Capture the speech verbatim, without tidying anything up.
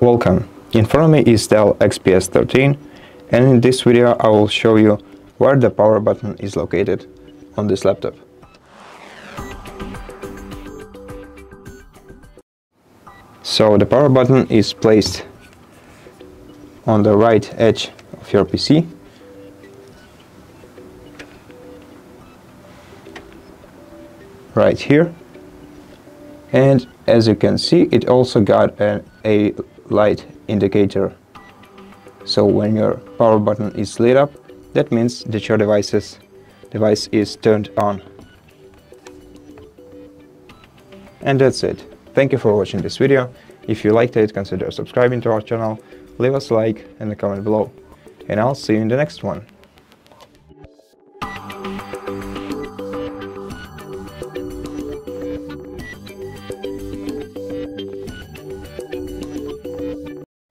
Welcome, in front of me is Dell X P S thirteen, and in this video I will show you where the power button is located on this laptop. So the power button is placed on the right edge of your P C. Right here. And as you can see, it also got an, a light indicator. So when your power button is lit up, that means that your devices, device is turned on. And that's it. Thank you for watching this video. If you liked it, consider subscribing to our channel, leave us a like and a comment below. And I'll see you in the next one.